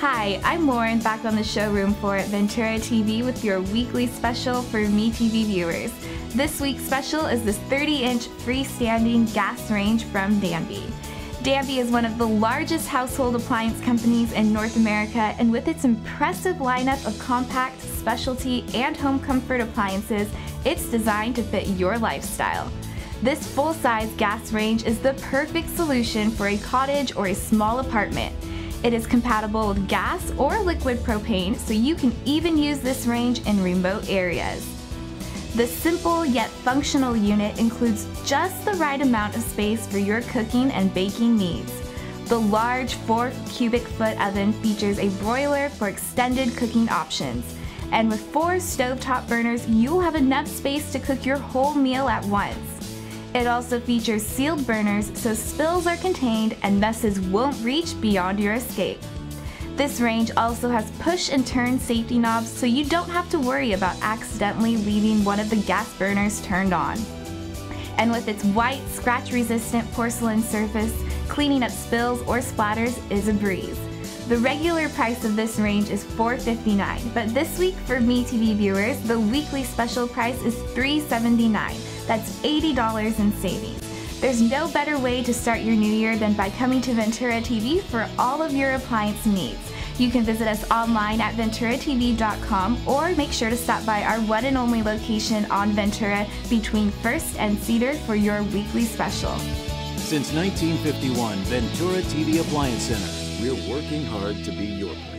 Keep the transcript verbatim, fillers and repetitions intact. Hi, I'm Lauren, back on the showroom for Ventura T V with your weekly special for MeTV viewers. This week's special is this thirty inch freestanding gas range from Danby. Danby is one of the largest household appliance companies in North America, and with its impressive lineup of compact, specialty, and home comfort appliances, it's designed to fit your lifestyle. This full-size gas range is the perfect solution for a cottage or a small apartment. It is compatible with gas or liquid propane, so you can even use this range in remote areas. The simple yet functional unit includes just the right amount of space for your cooking and baking needs. The large four cubic foot oven features a broiler for extended cooking options. And with four stovetop burners, you'll have enough space to cook your whole meal at once. It also features sealed burners, so spills are contained and messes won't reach beyond your escape. This range also has push and turn safety knobs, so you don't have to worry about accidentally leaving one of the gas burners turned on. And with its white, scratch-resistant porcelain surface, cleaning up spills or splatters is a breeze. The regular price of this range is four hundred fifty-nine dollars, but this week for MeTV viewers, the weekly special price is three hundred seventy-nine dollars. That's eighty dollars in savings. There's no better way to start your new year than by coming to Ventura T V for all of your appliance needs. You can visit us online at ventura t v dot com or make sure to stop by our one and only location on Ventura between First and Cedar for your weekly special. Since nineteen fifty-one, Ventura T V Appliance Center. We're working hard to be your place.